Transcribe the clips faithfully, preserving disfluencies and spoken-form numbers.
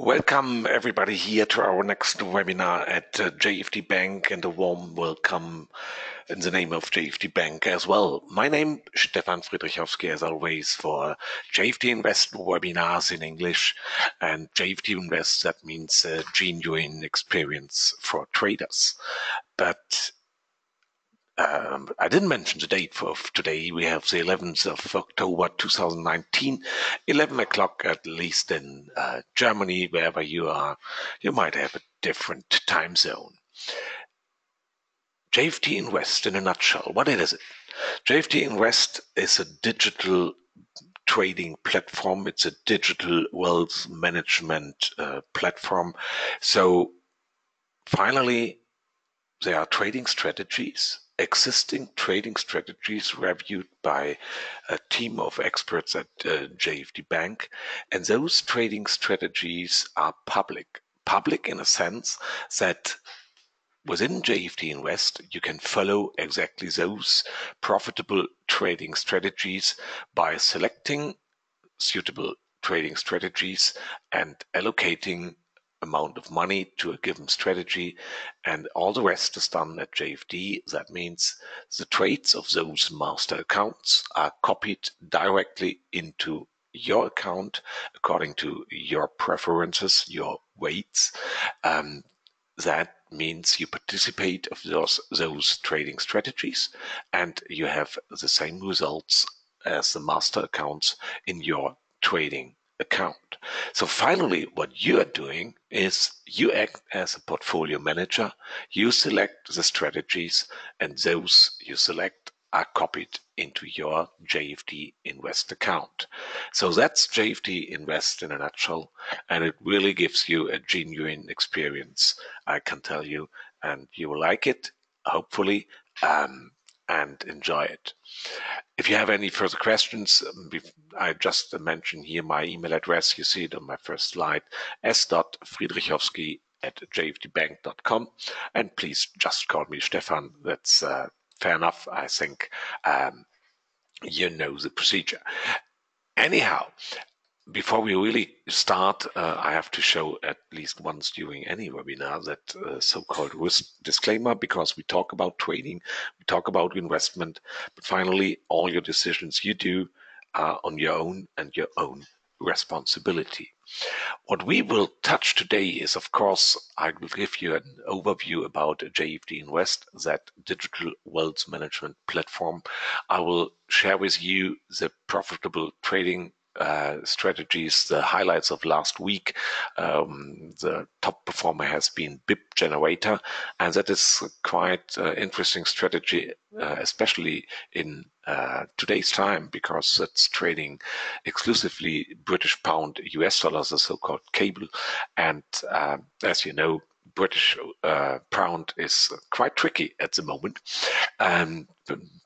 Welcome everybody here to our next webinar at uh, J F D Bank, and a warm welcome in the name of J F D Bank as well. My name is Stefan Friedrichowski, as always, for J F D Invest webinars in English, and J F D Invest, that means a genuine experience for traders. But Um, I didn't mention the date for today. We have the eleventh of October two thousand nineteen, eleven o'clock, at least in uh, Germany. Wherever you are, you might have a different time zone. J F D Invest, in a nutshell, what is it? J F D Invest is a digital trading platform. It's a digital wealth management uh, platform. So finally, there are trading strategies, existing trading strategies reviewed by a team of experts at uh, J F D Bank. And those trading strategies are public. Public in a sense that within J F D Invest, you can follow exactly those profitable trading strategies by selecting suitable trading strategies and allocating amount of money to a given strategy, and all the rest is done at J F D. That means the trades of those master accounts are copied directly into your account according to your preferences, your weights. Um, that means you participate of those, those trading strategies, and you have the same results as the master accounts in your trading account. So finally, what you are doing is you act as a portfolio manager. You select the strategies, and those you select are copied into your J F D Invest account. So that's J F D Invest in a nutshell, and it really gives you a genuine experience, I can tell you, and you will like it, hopefully, um, and enjoy it. If you have any further questions, I just mentioned here my email address. You see it on my first slide, s dot friedrichowski at j f d bank dot com, and please just call me Stefan. That's uh, fair enough, I think. Um, you know the procedure. Anyhow, before we really start, uh, I have to show at least once during any webinar that uh, so-called risk disclaimer, because we talk about trading, we talk about investment, but finally all your decisions you do are on your own and your own responsibility. What we will touch today is, of course, I will give you an overview about J F D Invest, that digital wealth management platform. I will share with you the profitable trading Uh, strategies, the highlights of last week. Um, the top performer has been Bip Generator, and that is quite uh, interesting strategy, uh, especially in uh, today's time, because it's trading exclusively British pound, U S dollars, the so-called cable. And uh, as you know, British uh, pound is quite tricky at the moment. Um,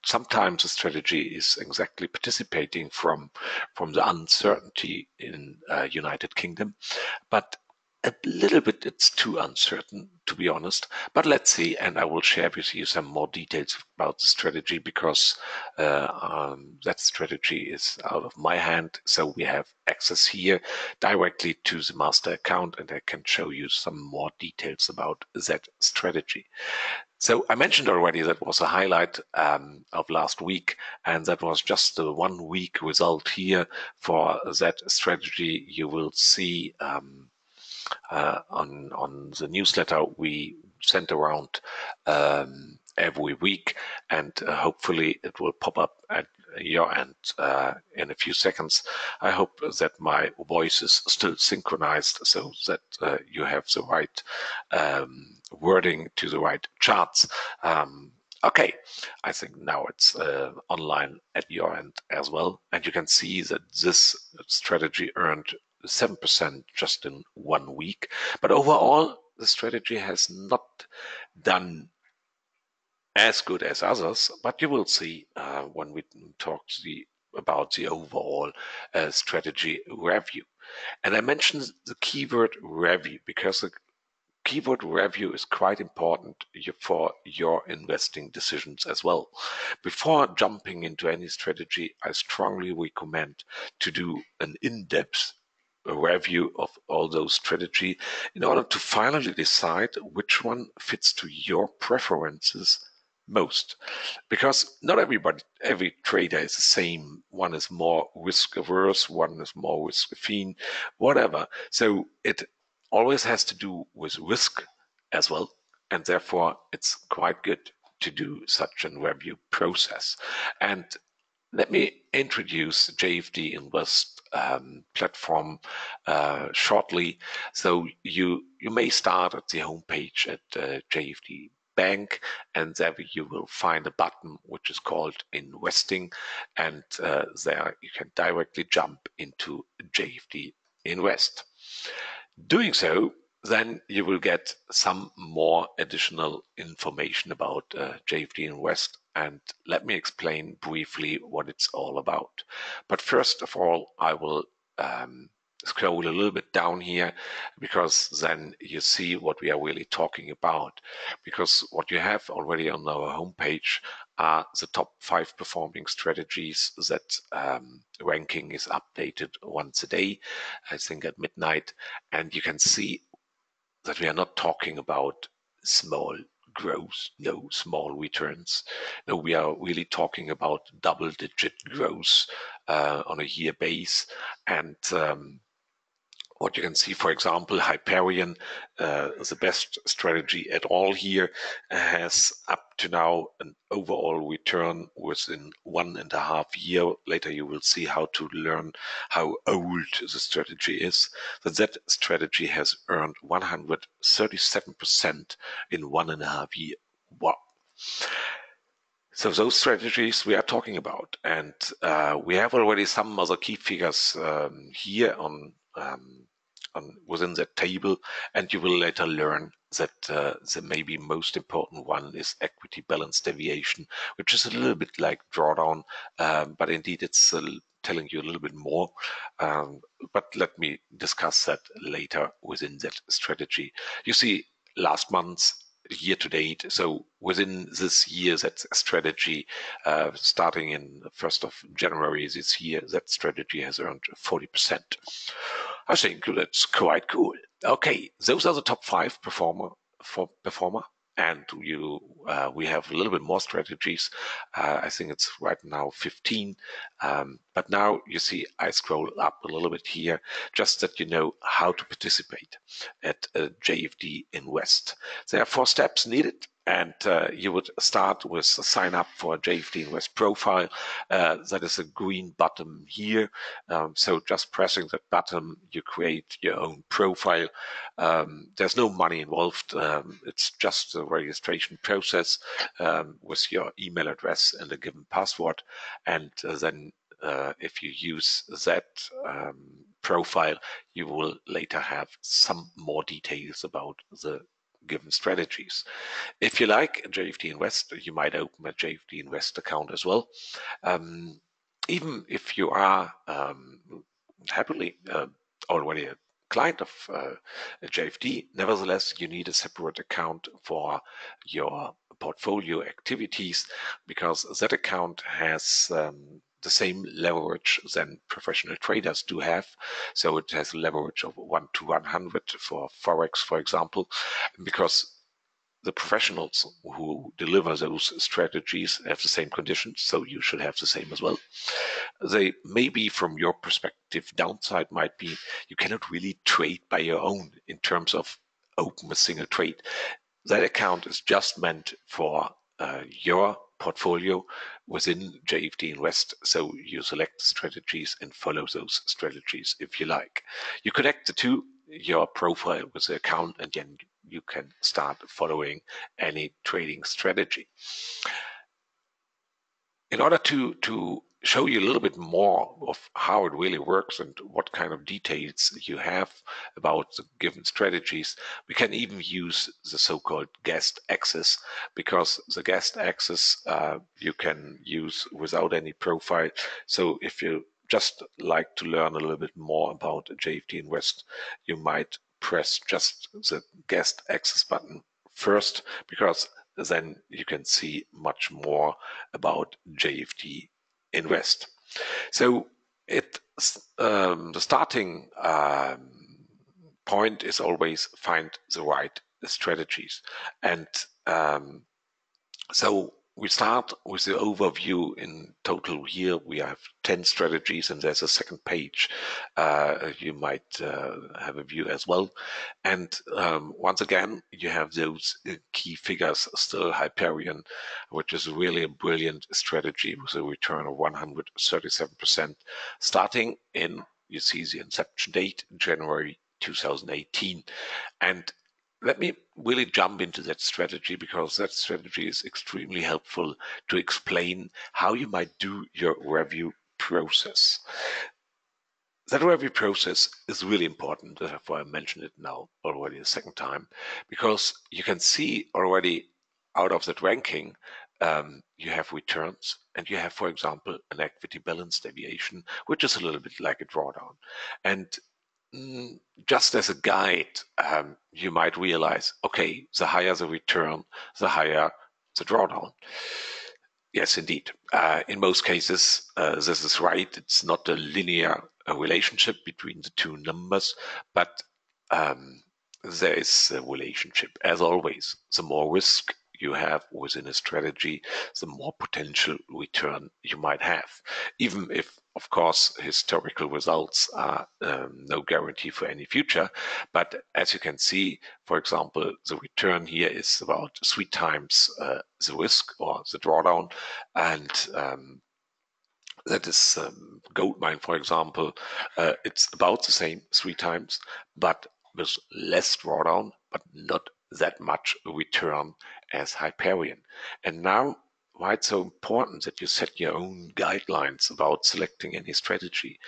sometimes the strategy is exactly participating from from the uncertainty in uh, United Kingdom, but a little bit it's too uncertain, to be honest. But let's see, and I will share with you some more details about the strategy, because uh, um, that strategy is out of my hand, so we have access here directly to the master account, and I can show you some more details about that strategy. So I mentioned already that was a highlight um, of last week, and that was just the one week result here for that strategy. You will see um, uh, on on the newsletter we sent around um, every week, and uh, hopefully it will pop up at your end uh, in a few seconds. I hope that my voice is still synchronized, so that uh, you have the right um, wording to the right charts. Um, okay, I think now it's uh, online at your end as well, and you can see that this strategy earned seven percent just in one week. But overall, the strategy has not done as good as others, but you will see uh, when we talk to the, about the overall uh, strategy review. And I mentioned the keyword review, because the keyword review is quite important for your investing decisions as well. Before jumping into any strategy, I strongly recommend to do an in-depth a review of all those strategy in order to finally decide which one fits to your preferences most, because not everybody, every trader is the same. One is more risk averse, one is more risk affine, whatever. So it always has to do with risk as well, and therefore it's quite good to do such a review process. And let me introduce J F D Invest um, platform uh, shortly. So you you may start at the homepage at uh, J F D Bank, and there you will find a button which is called Investing, and uh, there you can directly jump into J F D Invest. Doing so, then you will get some more additional information about uh, J F D Invest, and let me explain briefly what it's all about. But first of all, I will um, scroll a little bit down here, because then you see what we are really talking about. Because what you have already on our homepage are the top five performing strategies that um, ranking is updated once a day, I think at midnight, and you can see that we are not talking about small growth, no small returns. No, we are really talking about double-digit growth uh, on a year base. And um, what you can see, for example, Hyperion, uh, the best strategy at all here, has up to now an overall return within one and a half year. Later you will see how to learn how old the strategy is. So that strategy has earned one hundred thirty-seven percent in one and a half year. Wow. So those strategies we are talking about. And uh, we have already some other key figures um, here on um, On, within that table, and you will later learn that uh, the maybe most important one is equity balance deviation, which is a little bit like drawdown, uh, but indeed it's uh, telling you a little bit more. Um, but let me discuss that later within that strategy. You see, last month's year to date, so within this year, that strategy, uh, starting in first of January this year, that strategy has earned forty percent. I think that's quite cool. Okay, those are the top five performer for performer, and you uh, we have a little bit more strategies. Uh, I think it's right now fifteen. Um, but now you see, I scroll up a little bit here, just that you know how to participate at uh, J F D Invest. There are four steps needed. And uh, you would start with sign up for a J F D Invest profile. Uh, that is a green button here. Um, so just pressing that button, you create your own profile. Um, there's no money involved. Um, it's just a registration process um, with your email address and a given password. And uh, then uh, if you use that um, profile, you will later have some more details about the given strategies. If you like J F D Invest, you might open a J F D Invest account as well. Um, even if you are um, happily uh, already a client of uh, a J F D, nevertheless, you need a separate account for your portfolio activities, because that account has um, the same leverage than professional traders do have. So it has a leverage of one to one hundred for Forex, for example, because the professionals who deliver those strategies have the same conditions, so you should have the same as well. They maybe, from your perspective, downside might be you cannot really trade by your own in terms of open a single trade. That account is just meant for uh, your portfolio within J F D Invest, so you select the strategies and follow those strategies if you like. You connect the two, your profile with the account, and then you can start following any trading strategy. In order to, to show you a little bit more of how it really works and what kind of details you have about the given strategies, we can even use the so-called guest access, because the guest access uh, you can use without any profile. So if you just like to learn a little bit more about J F D Invest, you might press just the guest access button first, because then you can see much more about J F D Invest. So it um, the starting um, point is always find the right strategies. And um, so we start with the overview. In total here we have ten strategies, and there's a second page uh, you might uh, have a view as well. And um, once again you have those key figures still. Hyperion, which is really a brilliant strategy with a return of one hundred thirty-seven percent starting in, you see the inception date, January two thousand eighteen. And let me really jump into that strategy, because that strategy is extremely helpful to explain how you might do your review process. That review process is really important, therefore I mentioned it now already a second time, because you can see already out of that ranking um, you have returns, and you have, for example, an equity balance deviation, which is a little bit like a drawdown. And just as a guide, um, you might realize, okay, the higher the return, the higher the drawdown. Yes, indeed. Uh, in most cases, uh, this is right. It's not a linear uh, relationship between the two numbers, but um, there is a relationship. As always, the more risk you have within a strategy, the more potential return you might have, even if, of course, historical results are um, no guarantee for any future. But as you can see, for example, the return here is about three times uh, the risk or the drawdown. And um, that is um, goldmine, for example. Uh, it's about the same, three times, but with less drawdown, but not that much return as Hyperion. And now, why it's so important that you set your own guidelines about selecting any strategy.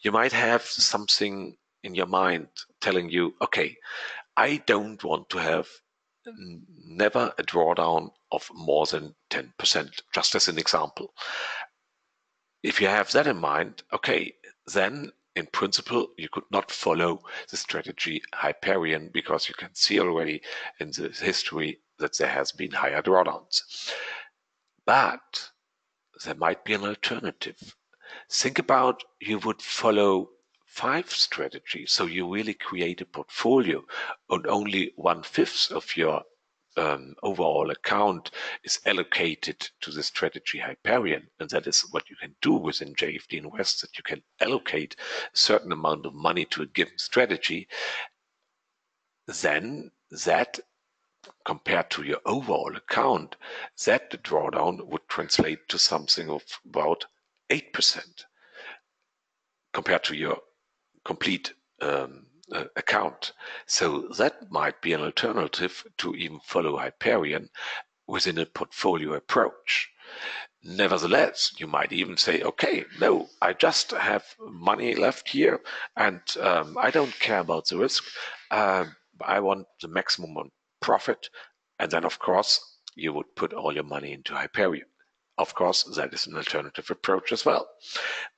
You might have something in your mind telling you, okay, I don't want to have never a drawdown of more than ten percent, just as an example. If you have that in mind, okay, then in principle, you could not follow the strategy Hyperion, because you can see already in the history that there has been higher drawdowns. But there might be an alternative. Think about, you would follow five strategies, so you really create a portfolio, and only one-fifth of your um, overall account is allocated to the strategy Hyperion. And that is what you can do within J F D Invest, that you can allocate a certain amount of money to a given strategy. Then that, compared to your overall account, that the drawdown would translate to something of about eight percent compared to your complete um, uh, account. So that might be an alternative to even follow Hyperion within a portfolio approach. Nevertheless, you might even say, okay, no, I just have money left here, and um, I don't care about the risk. Uh, I want the maximum on profit, and then of course you would put all your money into Hyperion. Of course, that is an alternative approach as well.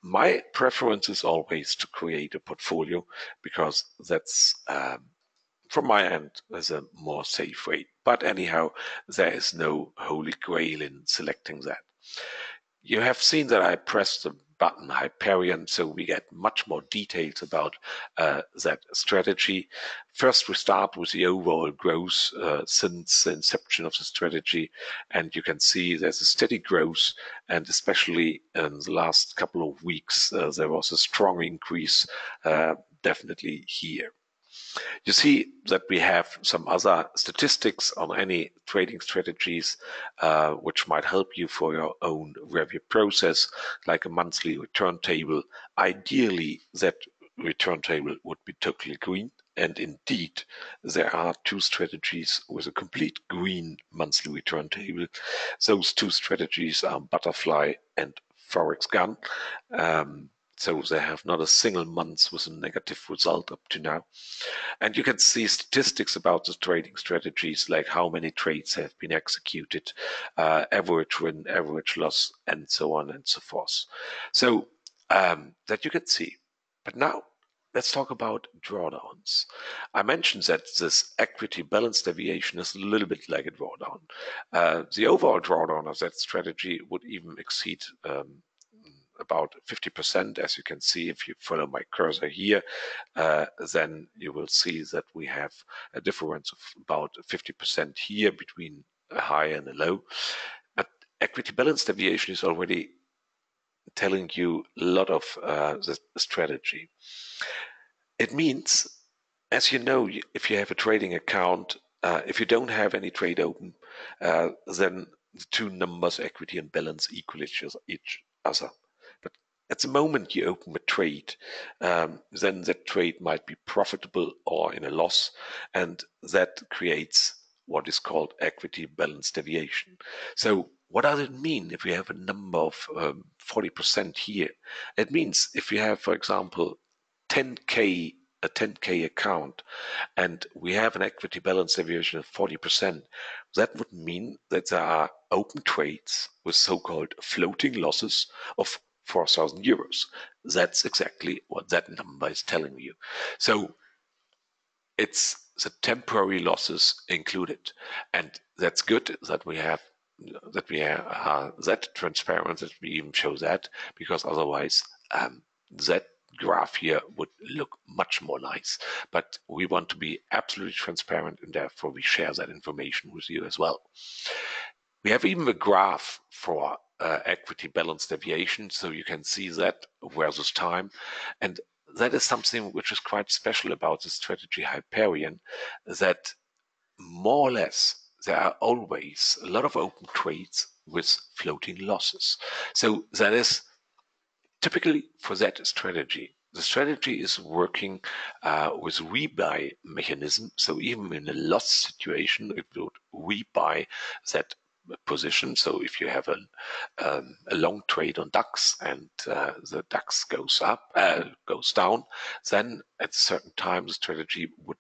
My preference is always to create a portfolio, because that's um, from my end is a more safe way. But anyhow, there is no holy grail in selecting that. You have seen that I pressed the button Hyperion, so we get much more details about uh, that strategy. First, we start with the overall growth uh, since the inception of the strategy, and you can see there's a steady growth, and especially in the last couple of weeks uh, there was a strong increase, uh, definitely here. You see that we have some other statistics on any trading strategies uh, which might help you for your own review process, like a monthly return table. Ideally, that return table would be totally green, and indeed there are two strategies with a complete green monthly return table. Those two strategies are Butterfly and Forex Gun. Um, So they have not a single month with a negative result up to now. And you can see statistics about the trading strategies, like how many trades have been executed, uh, average win, average loss, and so on and so forth. So um, that you can see. But now let's talk about drawdowns. I mentioned that this equity balance deviation is a little bit like a drawdown. Uh, the overall drawdown of that strategy would even exceed um, about fifty percent. As you can see, if you follow my cursor here, uh, then you will see that we have a difference of about fifty percent here between a high and a low. But equity balance deviation is already telling you a lot of uh, the strategy. It means, as you know, if you have a trading account, uh, if you don't have any trade open, uh, then the two numbers, equity and balance, equal each other. But at the moment you open a trade, um, then that trade might be profitable or in a loss, and that creates what is called equity balance deviation. So what does it mean if you have a number of um, forty percent here? It means if you have, for example, ten K a ten K account, and we have an equity balance deviation of forty percent, that would mean that there are open trades with so-called floating losses of four thousand euros. That's exactly what that number is telling you. So it's the temporary losses included, and that's good that we have that we are that transparent, that we even show that, because otherwise um, that graph here would look much more nice. But we want to be absolutely transparent, and therefore we share that information with you as well. We have even a graph for uh, equity balance deviation, so you can see that versus time, and that is something which is quite special about the strategy Hyperion, that more or less there are always a lot of open trades with floating losses. So that is typically for that strategy. The strategy is working uh, with rebuy mechanism. So even in a loss situation, it would rebuy that position. So if you have a, um, a long trade on DAX, and uh, the DAX goes up, uh, goes down, then at certain times the strategy would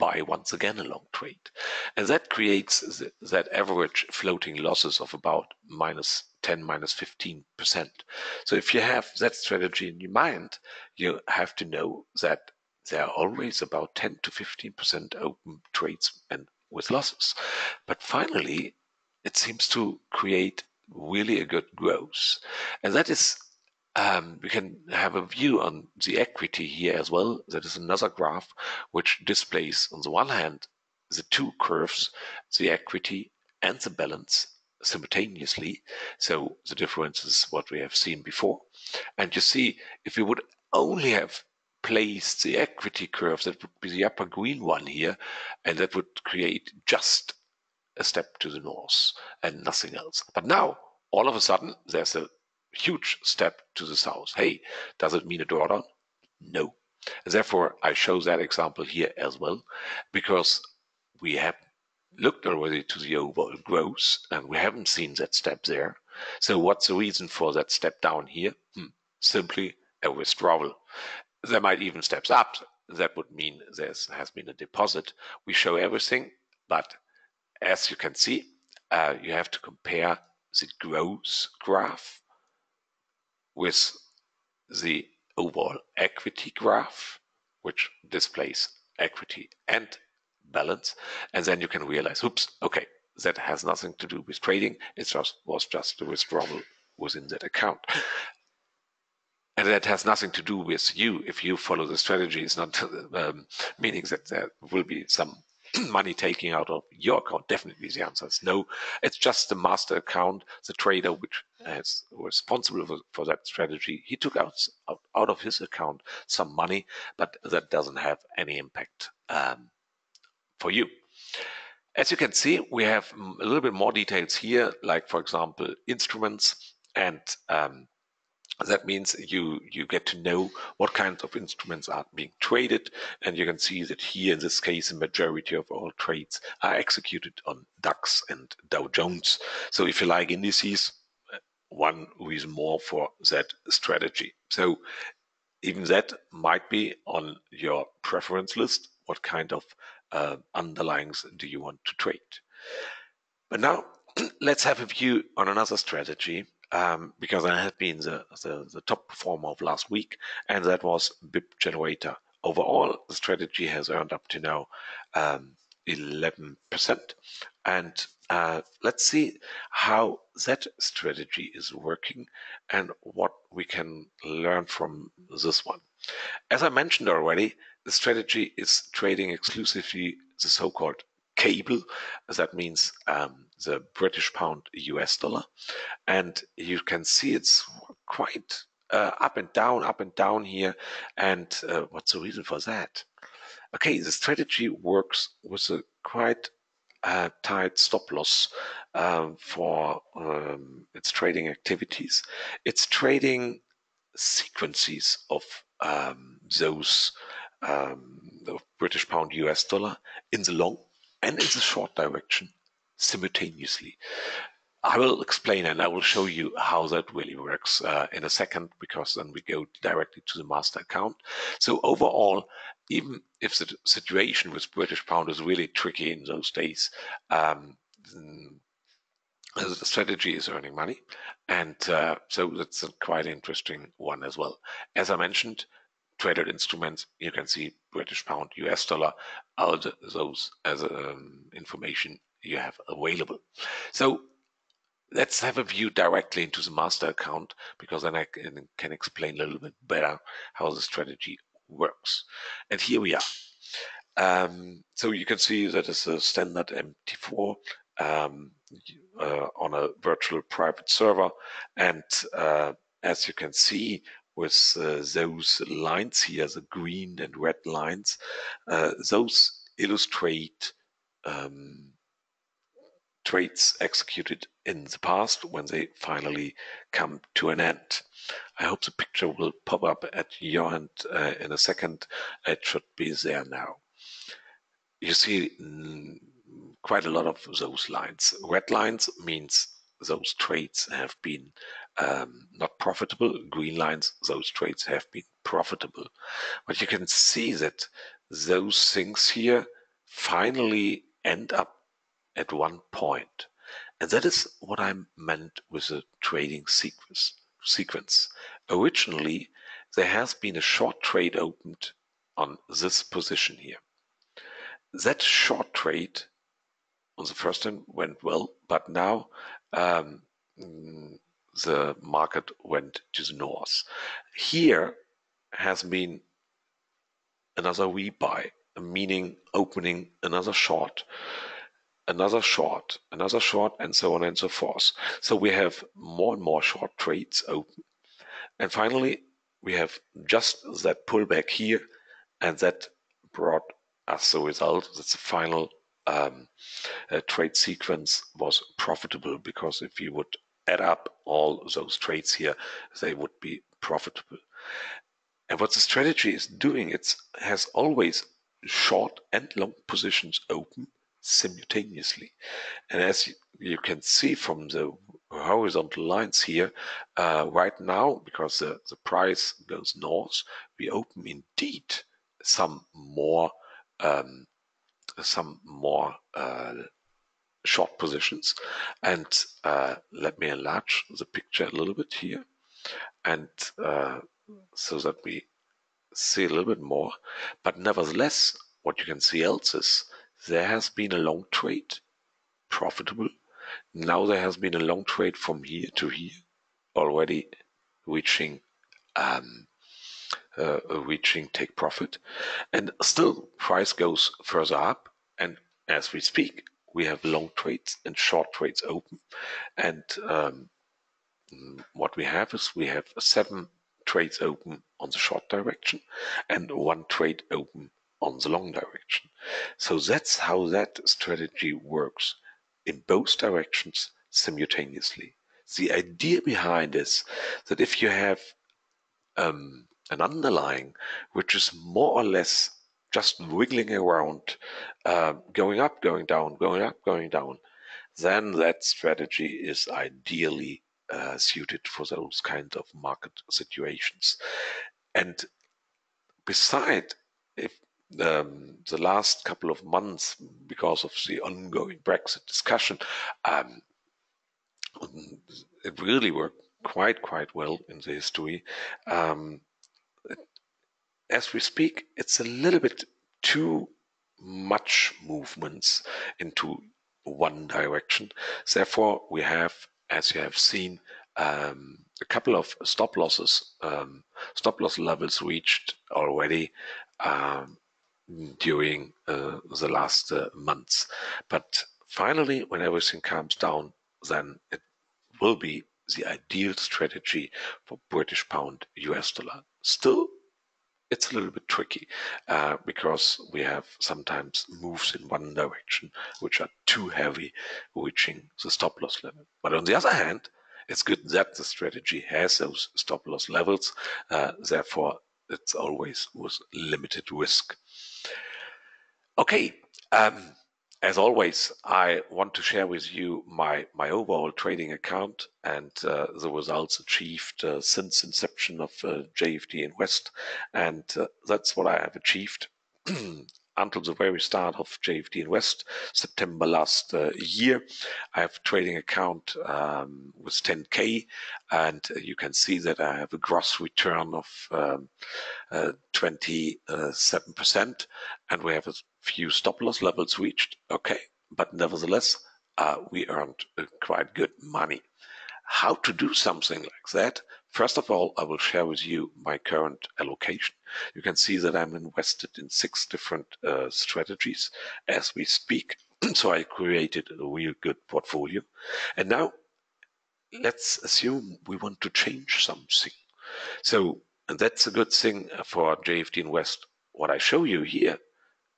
buy once again a long trade, and that creates th that average floating losses of about minus ten, minus fifteen percent. So if you have that strategy in your mind, you have to know that there are always about ten to fifteen percent open trades and with losses. But finally, it seems to create really a good growth, and that is. Um, we can have a view on the equity here as well. That is another graph which displays, on the one hand, the two curves, the equity and the balance, simultaneously. So the difference is what we have seen before. And you see, if we would only have placed the equity curve, that would be the upper green one here, and that would create just a step to the north and nothing else. But now, all of a sudden, there's a huge step to the south. Hey, does it mean a drawdown? No. And therefore, I show that example here as well, because we have looked already to the overall growth, and we haven't seen that step there. So what's the reason for that step down here? Hmm. Simply a withdrawal. There might even steps up. That would mean there has been a deposit. We show everything, but as you can see, uh, you have to compare the growth graph with the overall equity graph, which displays equity and balance, and then you can realize, oops, okay, that has nothing to do with trading. It just was just the withdrawal within that account, and that has nothing to do with you. If you follow the strategy, it's not um, meaning that there will be some money taking out of your account. Definitely the answer is no. It's just the master account, the trader which is responsible for, for that strategy. He took out, out out of his account some money, but that doesn't have any impact um, for you. As you can see, we have a little bit more details here, like for example instruments, and um, that means you you get to know what kinds of instruments are being traded, and you can see that here in this case the majority of all trades are executed on DAX and Dow Jones. So if you like indices, one reason more for that strategy. So even that might be on your preference list. What kind of uh, underlyings do you want to trade? But now let's have a view on another strategy, Um, because I had been the, the, the top performer of last week, and that was Bip Generator. Overall, the strategy has earned up to now um, eleven percent, and Uh, let's see how that strategy is working and what we can learn from this one. As I mentioned already, the strategy is trading exclusively the so-called cable. That means um, the British pound U S dollar. And you can see it's quite uh, up and down, up and down here. And uh, what's the reason for that? Okay, the strategy works with a quite Uh, tight stop loss um, for um, its trading activities. It's trading sequences of um, those um, of British pound U S dollar in the long and in the short direction simultaneously. I will explain and I will show you how that really works uh, in a second, because then we go directly to the master account. So overall, even if the situation with British pound is really tricky in those days, um, the strategy is earning money. And uh, so that's a quite interesting one as well. As I mentioned, traded instruments, you can see British pound, U S dollar, all those as um, information you have available. So let's have a view directly into the master account, because then I can, can explain a little bit better how the strategy works. And here we are. Um, so you can see that it's a standard M T four um, uh, on a virtual private server. And uh, as you can see with uh, those lines here, the green and red lines, uh, those illustrate um, trades executed in the past when they finally come to an end. I hope the picture will pop up at your end uh, in a second. It should be there now. You see mm, quite a lot of those lines. Red lines means those trades have been um, not profitable. Green lines, those trades have been profitable. But you can see that those things here finally end up at one point. And that is what I meant with a trading sequence. sequence. Originally, there has been a short trade opened on this position here. That short trade on the first hand went well, but now um, the market went to the north. Here has been another rebuy, meaning opening another short. Another short, another short, and so on and so forth. So we have more and more short trades open. And finally, we have just that pullback here, and that brought us the result. That's the final um, uh, trade sequence was profitable, because if you would add up all those trades here, they would be profitable. And what the strategy is doing, it has always short and long positions open simultaneously. And as you can see from the horizontal lines here, uh, right now, because the, the price goes north, we open indeed some more um, some more uh, short positions. And uh, let me enlarge the picture a little bit here, and uh, so that we see a little bit more. But nevertheless, what you can see else is there has been a long trade, profitable. Now there has been a long trade from here to here, already reaching um, uh, reaching take profit. And still price goes further up. And as we speak, we have long trades and short trades open. And um, what we have is we have seven trades open on the short direction and one trade open on the long direction. So that's how that strategy works in both directions simultaneously. The idea behind is that if you have um, an underlying which is more or less just wiggling around, uh, going up, going down, going up, going down, then that strategy is ideally uh, suited for those kinds of market situations. And beside, if Um, the last couple of months, because of the ongoing Brexit discussion, um, it really worked quite, quite well in the history. Um, as we speak, it's a little bit too much movements into one direction. Therefore, we have, as you have seen, um, a couple of stop losses, um, stop loss levels reached already um, during uh, the last uh, months. But finally, when everything calms down, then it will be the ideal strategy for British pound U S dollar. Still, it's a little bit tricky uh, because we have sometimes moves in one direction which are too heavy, reaching the stop loss level. But on the other hand, it's good that the strategy has those stop loss levels. Uh, therefore, it's always with limited risk. Okay. Um, As always, I want to share with you my, my overall trading account and uh, the results achieved uh, since inception of uh, J F D Invest. And uh, that's what I have achieved until the very start of J F D Invest, September last uh, year. I have a trading account um, with ten K, and you can see that I have a gross return of um, uh, twenty-seven percent, and we have a few stop loss levels reached, okay, but nevertheless, uh, we earned uh, quite good money. How to do something like that? First of all, I will share with you my current allocation. You can see that I'm invested in six different uh, strategies as we speak. So I created a real good portfolio. And now let's assume we want to change something. So that's a good thing for J F D Invest. What I show you here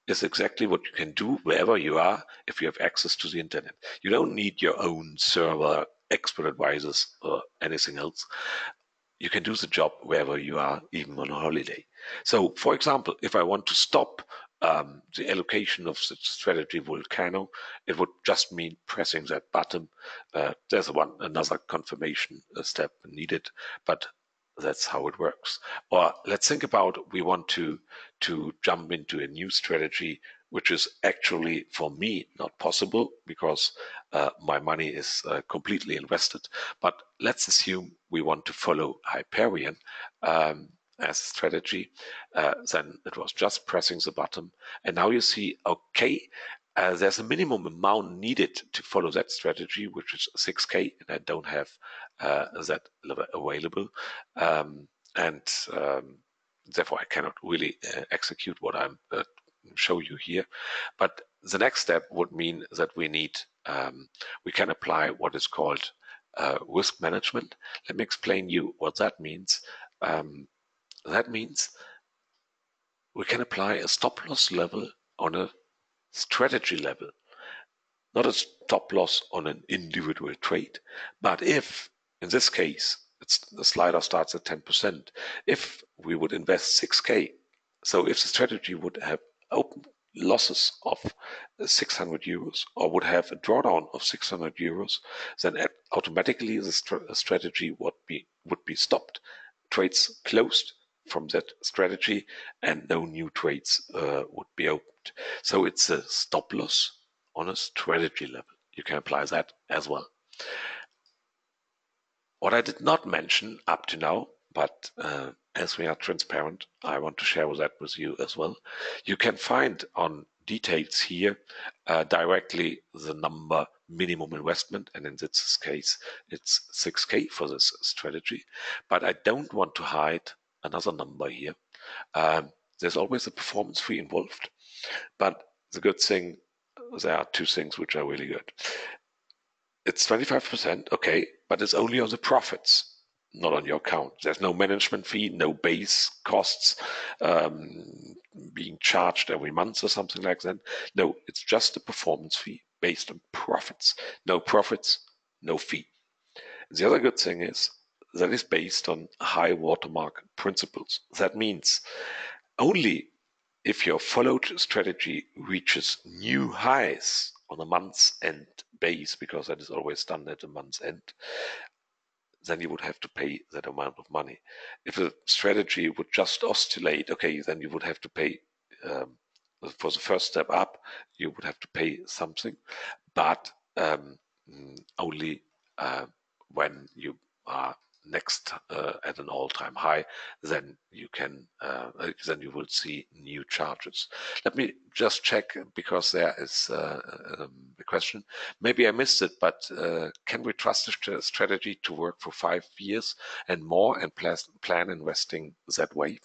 is exactly what you can do wherever you are if you have access to the internet. You don't need your own server, expert advisors, or anything else. You can do the job wherever you are, even on a holiday. So, for example, if I want to stop um, the allocation of the strategy Volcano, it would just mean pressing that button. Uh, there's one another confirmation step needed, but that's how it works. Or let's think about we want to to jump into a new strategy, which is actually for me not possible because uh, my money is uh, completely invested. But let's assume we want to follow Hyperion um, as a strategy. Uh, then it was just pressing the button, and now you see, okay, uh, there's a minimum amount needed to follow that strategy, which is six K, and I don't have uh, that level available, um, and um, therefore I cannot really uh, execute what I'm uh, show you here. But the next step would mean that we need um, we can apply what is called uh, risk management. Let me explain you what that means. Um, that means we can apply a stop loss level on a strategy level, not a stop loss on an individual trade. But if in this case it's the slider starts at ten percent, if we would invest six K, so if the strategy would have open losses of six hundred euros or would have a drawdown of six hundred euros, then automatically the st strategy would be would be stopped, trades closed from that strategy, and no new trades uh, would be opened. So it's a stop loss on a strategy level. You can apply that as well. What I did not mention up to now, but uh, as we are transparent, I want to share that with you as well. You can find on details here uh, directly the number minimum investment, and in this case, it's six K for this strategy. But I don't want to hide another number here. Um, there's always a performance fee involved, but the good thing, there are two things which are really good. It's twenty-five percent, okay, but it's only on the profits, not on your account. There's no management fee, no base costs um, being charged every month or something like that. No, it's just a performance fee based on profits. No profits, no fee. The other good thing is that is based on high watermark principles. That means only if your followed strategy reaches new highs on a month's end base, because that is always done at a month's end, then you would have to pay that amount of money. If the strategy would just oscillate, okay, then you would have to pay um, for the first step up, you would have to pay something, but um, only uh, when you are next uh, at an all-time high, then you can uh, then you will see new charges. Let me just check, because there is uh, um, a question. Maybe I missed it, but uh, can we trust the strategy to work for five years and more and plan investing that way?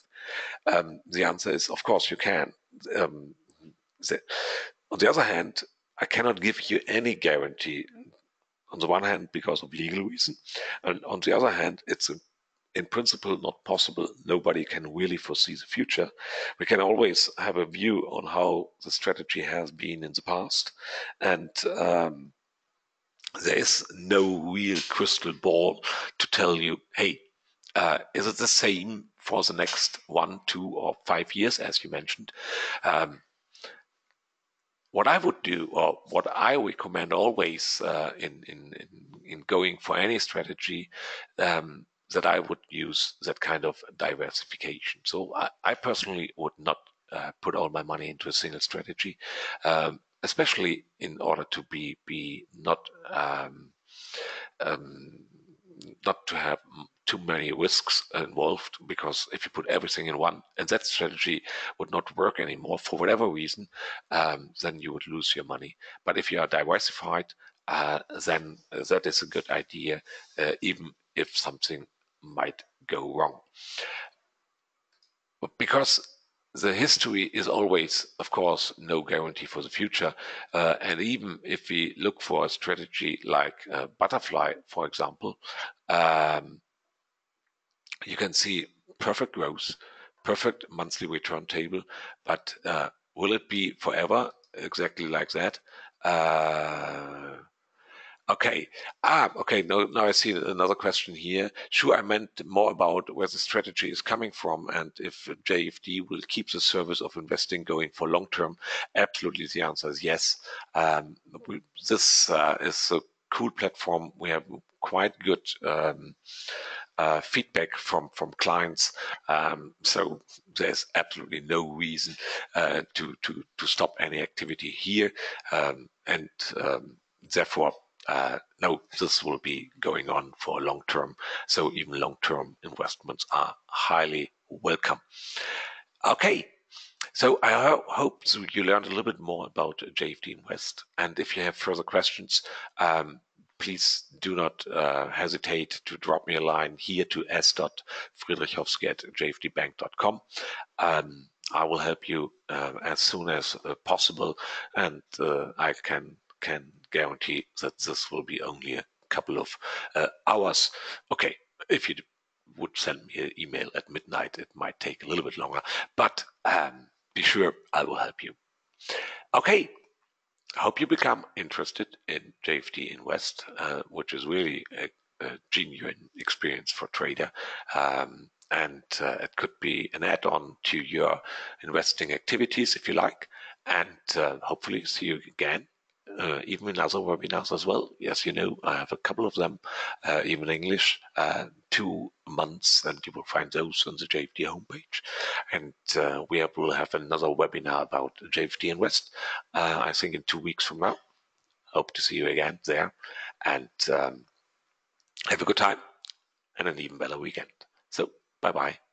Um, the answer is, of course, you can. Um, the, on the other hand, I cannot give you any guarantee. On the one hand, because of legal reason, and on the other hand, it's in principle not possible. Nobody can really foresee the future. We can always have a view on how the strategy has been in the past, and um, there is no real crystal ball to tell you, hey, uh, is it the same for the next one, two, or five years, as you mentioned? Um, What I would do, or what I recommend always uh, in, in, in going for any strategy, um, that I would use that kind of diversification. So I, I personally would not uh, put all my money into a single strategy, um, especially in order to be, be not, um, um, not to have too many risks involved, because if you put everything in one and that strategy would not work anymore for whatever reason, um, then you would lose your money. But if you are diversified, uh, then that is a good idea, uh, even if something might go wrong. Because the history is always, of course, no guarantee for the future. Uh, and even if we look for a strategy like uh, Butterfly, for example, um, you can see perfect growth, perfect monthly return table, but uh, will it be forever exactly like that? Uh, okay, ah, okay, no, now I see another question here. Sure, I meant more about where the strategy is coming from and if J F D will keep the service of investing going for long term. Absolutely, the answer is yes. Um, this uh, is a cool platform. We have quite good um, Uh, feedback from from clients, um, so there's absolutely no reason uh, to to to stop any activity here, um, and um, therefore uh, no, this will be going on for long term. So even long term investments are highly welcome. Okay. So I ho hope so you learned a little bit more about J F D Invest, and if you have further questions, um, please do not uh, hesitate to drop me a line here to s dot friedrichowski at j f d bank dot com. Um, I will help you uh, as soon as uh, possible, and uh, I can can guarantee that this will be only a couple of uh, hours. Okay, if you would send me an email at midnight, it might take a little bit longer, but um, be sure I will help you. Okay. I hope you become interested in J F D Invest, uh, which is really a, a genuine experience for trader, um, and uh, it could be an add-on to your investing activities if you like, and uh, hopefully see you again, uh, even in other webinars as well. Yes, you know, I have a couple of them, uh, even English, uh, two months, and you will find those on the J F D homepage. And uh, we will have another webinar about J F D Invest, uh, I think in two weeks from now. Hope to see you again there, and um, have a good time and an even better weekend. So, bye-bye.